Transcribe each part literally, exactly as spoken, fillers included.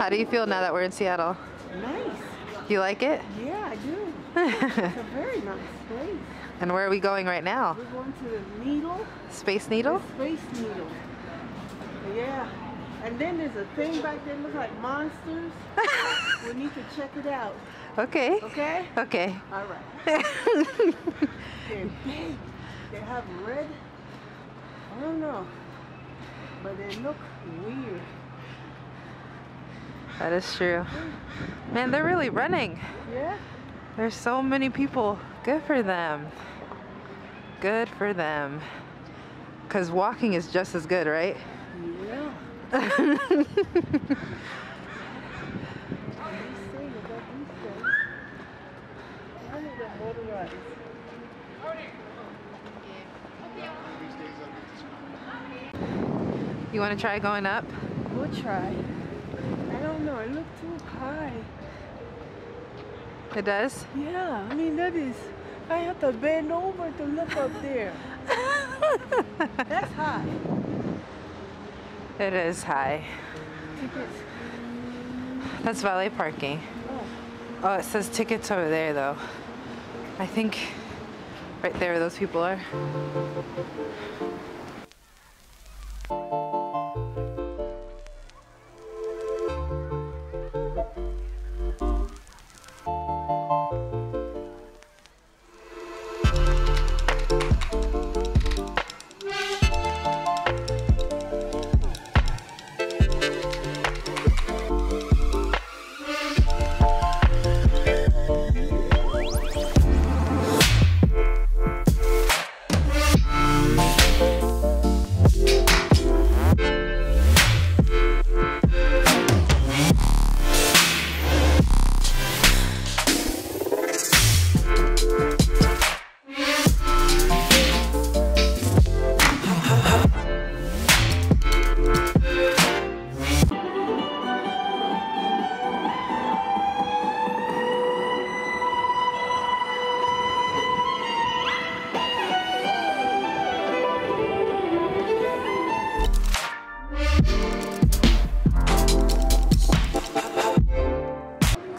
How do you feel now that we're in Seattle? Nice. You like it? Yeah, I do. It's a very nice place. And where are we going right now? We're going to the Needle. Space Needle? Space Needle. Yeah. And then there's a thing back there that looks like monsters. We need to check it out. Okay. Okay? Okay. All right. They're big. They have red. I don't know. But they look weird. That is true. Man, they're really running. Yeah. There's so many people. Good for them. Good for them. Because walking is just as good, right? Yeah. You want to try going up? We'll try. I don't know, it looked too high. It does? Yeah, I mean that is, I have to bend over to look up there. That's high. It is high. Tickets. That's valet parking. Oh. Oh, it says tickets over there though. I think right there where those people are.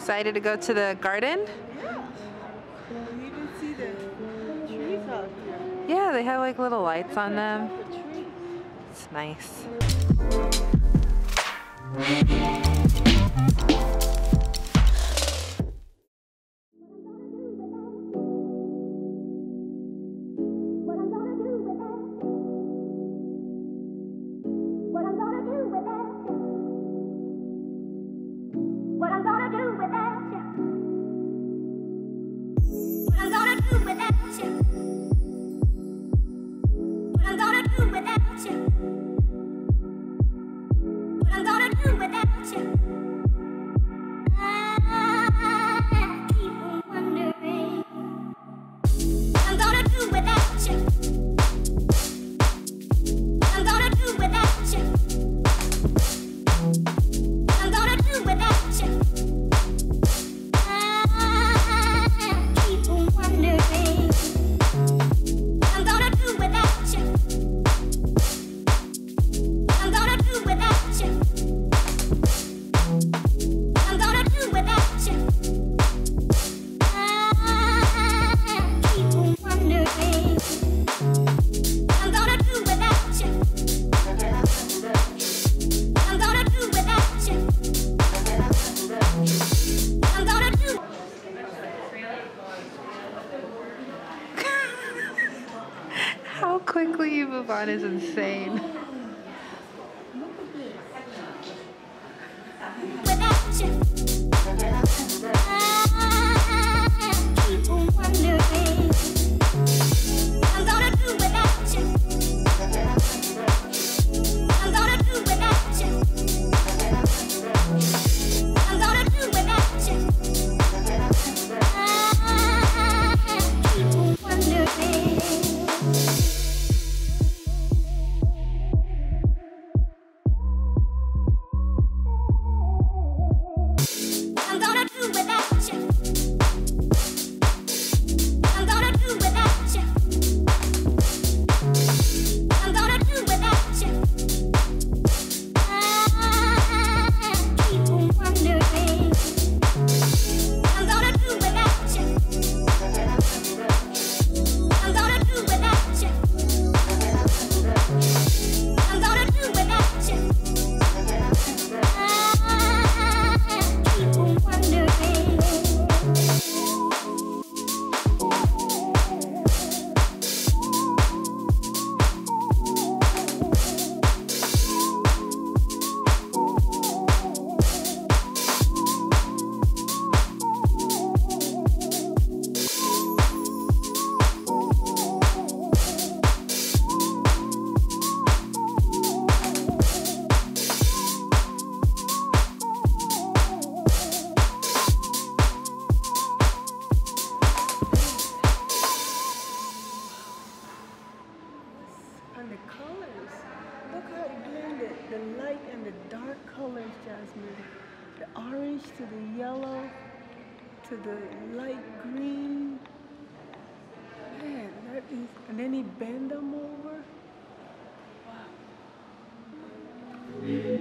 Excited to go to the garden? Yeah. You can see the trees out here. Yeah, they have like little lights on them. It's nice. Quickly you move on is insane. the light and the dark colors, Jasmine. The orange to the yellow to the light green. Man, that is, and then he bend them over. Wow.